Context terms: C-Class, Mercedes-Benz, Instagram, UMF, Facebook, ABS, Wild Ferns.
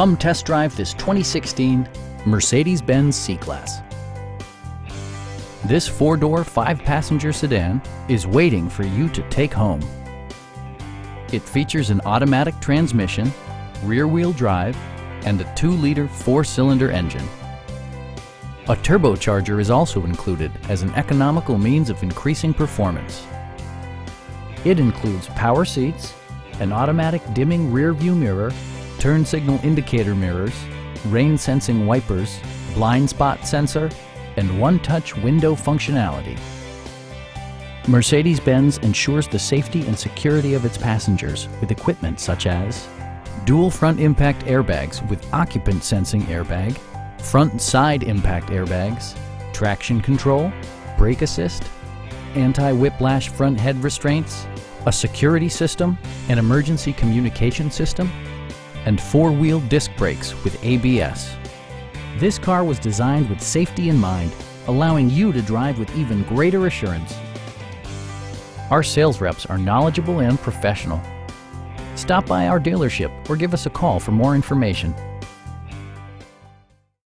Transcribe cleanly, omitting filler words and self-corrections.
Come test drive this 2016 Mercedes-Benz C-Class. This 4-door, 5-passenger sedan is waiting for you to take home. It features an automatic transmission, rear-wheel drive, and a 2-liter 4-cylinder engine. A turbocharger is also included as an economical means of increasing performance. It includes power seats, an automatic dimming rear-view mirror, turn signal indicator mirrors, rain-sensing wipers, blind spot sensor, and one-touch window functionality. Mercedes-Benz ensures the safety and security of its passengers with equipment such as dual front impact airbags with occupant sensing airbag, front and side impact airbags, traction control, brake assist, anti-whiplash front head restraints, a security system, an emergency communication system, and 4-wheel disc brakes with ABS. This car was designed with safety in mind, allowing you to drive with even greater assurance. Our sales reps are knowledgeable and professional. Stop by our dealership or give us a call for more information.